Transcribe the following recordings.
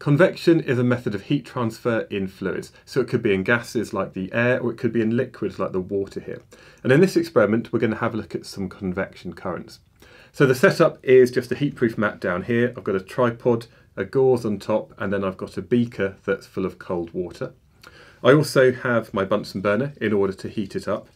Convection is a method of heat transfer in fluids, so it could be in gases like the air, or it could be in liquids like the water here. And in this experiment, we're going to have a look at some convection currents. So the setup is just a heatproof mat down here. I've got a tripod, a gauze on top, and then I've got a beaker that's full of cold water. I also have my Bunsen burner in order to heat it up.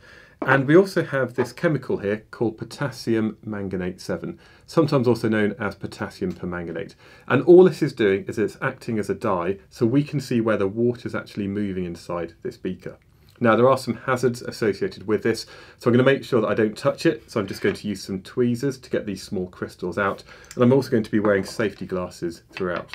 And we also have this chemical here called potassium manganate 7, sometimes also known as potassium permanganate. And all this is doing is it's acting as a dye, so we can see where the water is actually moving inside this beaker. Now, there are some hazards associated with this, so I'm going to make sure that I don't touch it. So I'm just going to use some tweezers to get these small crystals out. And I'm also going to be wearing safety glasses throughout.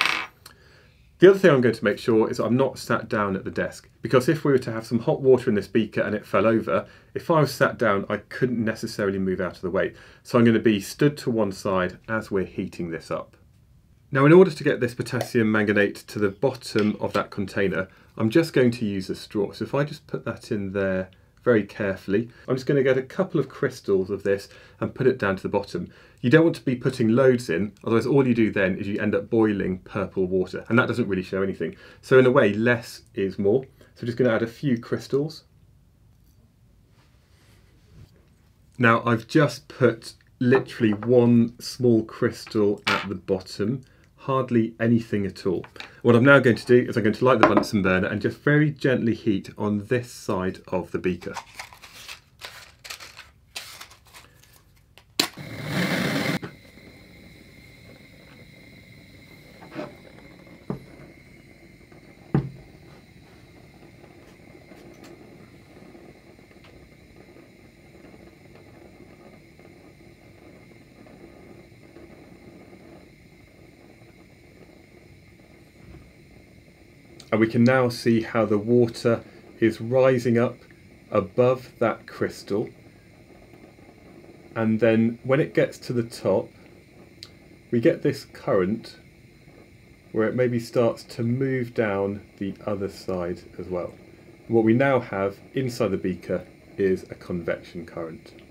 The other thing I'm going to make sure is I'm not sat down at the desk, because if we were to have some hot water in this beaker and it fell over, if I was sat down, I couldn't necessarily move out of the way. So I'm going to be stood to one side as we're heating this up. Now, in order to get this potassium manganate to the bottom of that container, I'm just going to use a straw. So if I just put that in there very carefully, I'm just going to get a couple of crystals of this and put it down to the bottom. You don't want to be putting loads in, otherwise all you do then is you end up boiling purple water, and that doesn't really show anything. So in a way, less is more. So I'm just going to add a few crystals. Now, I've just put literally one small crystal at the bottom, hardly anything at all. What I'm now going to do is I'm going to light the Bunsen burner and just very gently heat on this side of the beaker. And we can now see how the water is rising up above that crystal. And then when it gets to the top, we get this current where it maybe starts to move down the other side as well. And what we now have inside the beaker is a convection current.